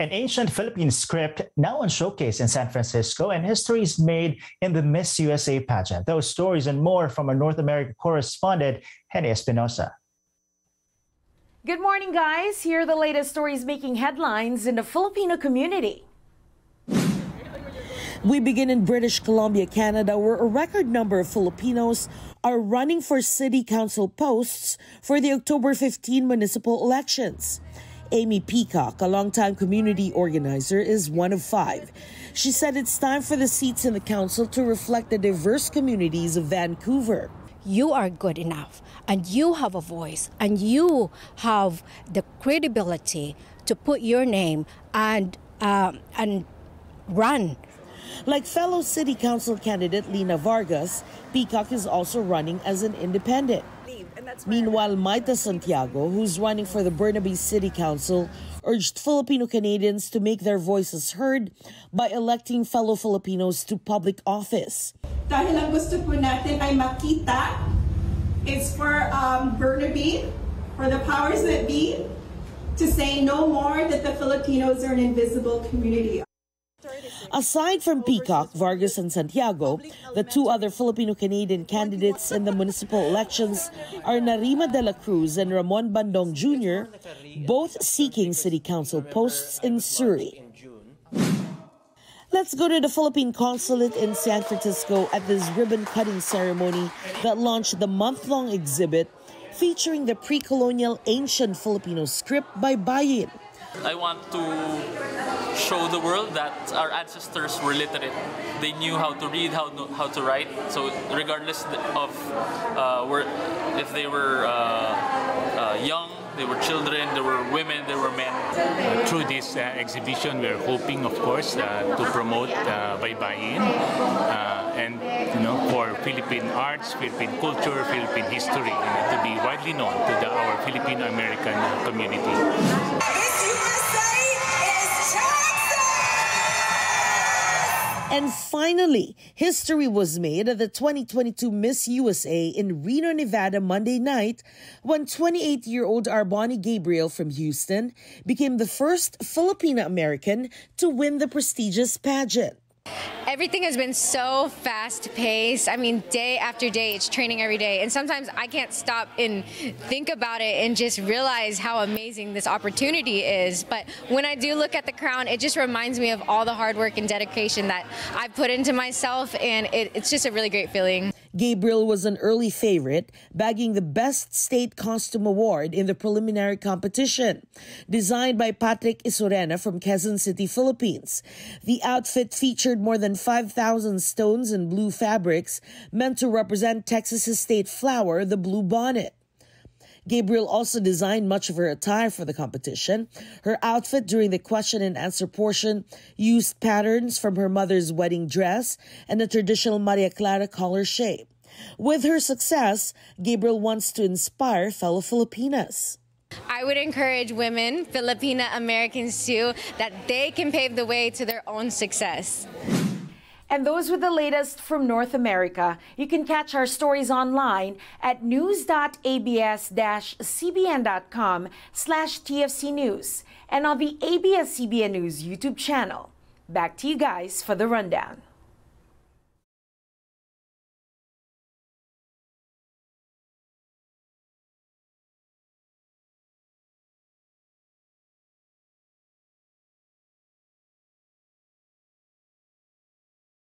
An ancient Philippine script now on showcase in San Francisco, and history is made in the Miss USA pageant. Those stories and more from our North America correspondent, Henni Espinosa. Good morning, guys. Here are the latest stories making headlines in the Filipino community. We begin in British Columbia, Canada, where a record number of Filipinos are running for city council posts for the October 15 municipal elections. Amy Peacock, a longtime community organizer, is one of five. She said it's time for the seats in the council to reflect the diverse communities of Vancouver. You are good enough, and you have a voice, and you have the credibility to put your name and run. Like fellow city council candidate Lina Vargas, Peacock is also running as an independent. Meanwhile, Maita Santiago, who's running for the Burnaby City Council, urged Filipino-Canadians to make their voices heard by electing fellow Filipinos to public office. Dahil ang gusto po natin ay makita, it's for Burnaby, for the powers that be, to say no more that the Filipinos are an invisible community. Aside from Peacock, Vargas, and Santiago, the two other Filipino-Canadian candidates in the municipal elections are Narima de la Cruz and Ramon Bandong Jr., both seeking city council posts in Surrey. Let's go to the Philippine consulate in San Francisco at this ribbon-cutting ceremony that launched the month-long exhibit featuring the pre-colonial ancient Filipino script by Baybayin. I want to show the world that our ancestors were literate. They knew how to read, how to write. So regardless of if they were young, they were children, there were women, there were men. Through this exhibition, we're hoping, of course, to promote Baybayin and for Philippine arts, Philippine culture, Philippine history, to be widely known to our Filipino-American community. And finally, history was made at the 2022 Miss USA in Reno, Nevada, Monday night when 28-year-old R'Bonney Gabriel from Houston became the first Filipina-American to win the prestigious pageant. Everything has been so fast-paced. I mean, day after day, it's training every day. And sometimes I can't stop and think about it and just realize how amazing this opportunity is. But when I do look at the crown, it just reminds me of all the hard work and dedication that I put into myself, and it's just a really great feeling. Gabriel was an early favorite, bagging the Best State Costume Award in the preliminary competition. Designed by Patrick Isurena from Quezon City, Philippines, the outfit featured more than 5,000 stones and blue fabrics meant to represent Texas's state flower, the blue bonnet. Gabriel also designed much of her attire for the competition. Her outfit during the question and answer portion used patterns from her mother's wedding dress and a traditional Maria Clara collar shape. With her success, Gabriel wants to inspire fellow Filipinas. I would encourage women, Filipina Americans too, that they can pave the way to their own success. And those were the latest from North America. You can catch our stories online at news.abs-cbn.com/TFC News and on the ABS-CBN News YouTube channel. Back to you guys for the rundown.